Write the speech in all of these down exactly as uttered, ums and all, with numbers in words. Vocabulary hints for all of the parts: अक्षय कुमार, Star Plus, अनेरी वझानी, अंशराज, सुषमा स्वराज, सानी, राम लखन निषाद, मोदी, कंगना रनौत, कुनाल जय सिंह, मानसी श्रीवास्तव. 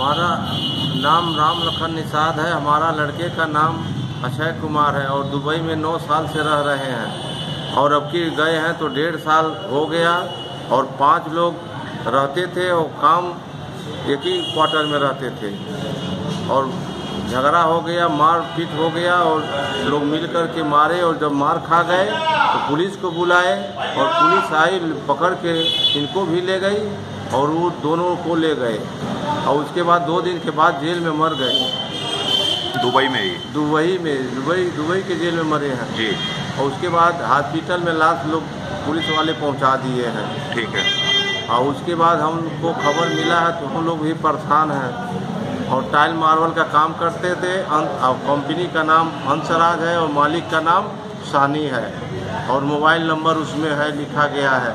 हमारा नाम राम लखन निषाद है, हमारा लड़के का नाम अक्षय कुमार है और दुबई में नौ साल से रह रहे हैं और अब की गए हैं तो डेढ़ साल हो गया और पांच लोग रहते थे और काम एक ही क्वार्टर में रहते थे और झगड़ा हो गया, मार पीट हो गया और लोग मिलकर के मारे और जब मार खा गए तो पुलिस को बुलाए और पुलिस आई पकड़ के इनको भी ले गई और वो दोनों को ले गए और उसके बाद दो दिन के बाद जेल में मर गए। दुबई में ही दुबई में दुबई दुबई के जेल में मरे हैं जी। और उसके बाद हॉस्पिटल में लाश लोग पुलिस वाले पहुंचा दिए हैं। ठीक है। और उसके बाद हमको खबर मिला है तो हम लोग भी परेशान हैं और टाइल मार्बल का काम करते थे। कंपनी का नाम अंशराज है और मालिक का नाम सानी है और मोबाइल नंबर उसमें है, लिखा गया है।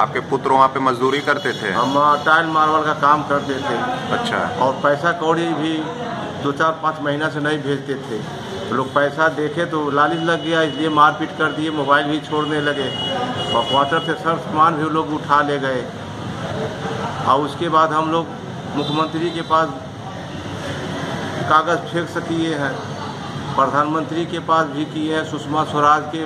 आपके पुत्र वहाँ पे मजदूरी करते थे? हम टाइल मार्बल का काम करते थे। अच्छा। और पैसा कौड़ी भी दो चार पाँच महीना से नहीं भेजते थे। लोग पैसा देखे तो लालच लग गया, इसलिए मारपीट कर दिए, मोबाइल भी छोड़ने लगे और क्वार्टर से सब सामान भी लोग उठा ले गए। और उसके बाद हम लोग मुख्यमंत्री के पास कागज़ फेंक सकिए हैं, प्रधानमंत्री के पास भी किए हैं, सुषमा स्वराज के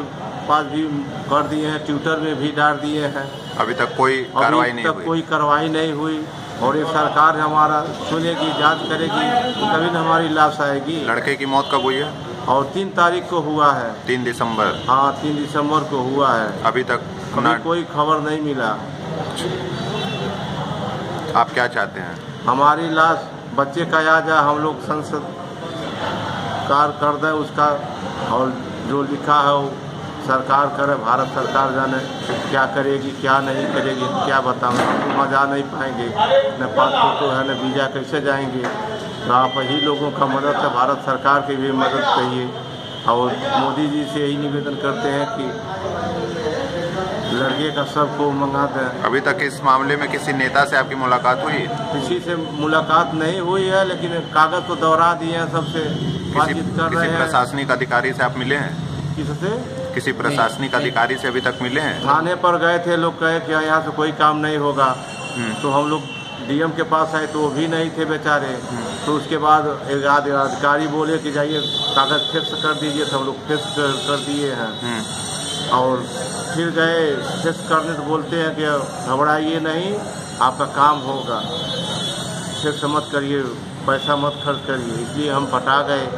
पास भी कर दिए हैं, ट्विटर में भी डाल दिए हैं। अभी तक कोई कार्रवाई नहीं तक हुई। कोई कार्रवाई नहीं हुई और ये सरकार हमारा सुनेगी, जांच करेगी तभी न हमारी लाश आएगी। लड़के की मौत कब हुई है? और तीन तारीख को हुआ है, तीन दिसंबर। हाँ, तीन दिसंबर को हुआ है। अभी तक हमें कोई खबर नहीं मिला। आप क्या चाहते हैं? हमारी लाश बच्चे का याद है, हम लोग संस्कार कर दें उसका और जो लिखा है वो सरकार करे, भारत सरकार जाने क्या करेगी क्या नहीं करेगी। क्या बताऊँ, वहाँ जा नहीं पाएंगे, न पासपोर्ट तो है न वीज़ा, कैसे जाएंगे? तो आप ही लोगों का मदद है, भारत सरकार की भी मदद चाहिए और मोदी जी से यही निवेदन करते हैं कि लड़के का सब को मंगा दें। अभी तक इस मामले में किसी नेता से आपकी मुलाकात हुई? किसी से मुलाकात नहीं हुई है लेकिन कागज को दोहरा दिए हैं, सबसे बातचीत कर रहे हैं। किसी प्रशासनिक अधिकारी से आप मिले हैं? किससे? किसी प्रशासनिक अधिकारी से अभी तक मिले हैं? थाने पर गए थे, लोग कहे कि यहाँ से कोई काम नहीं होगा। तो हम लोग डीएम के पास आए तो वो भी नहीं थे बेचारे। तो उसके बाद अधिकारी बोले कि जाइए कागज फिक्स कर दीजिए, तो हम लोग फिक्स कर दिए हैं। और फिर गए फिक्स करने तो बोलते हैं कि घबराइए नहीं, आपका काम होगा, फिक्स मत करिए, पैसा मत खर्च करिए, इसलिए हम पटा गए।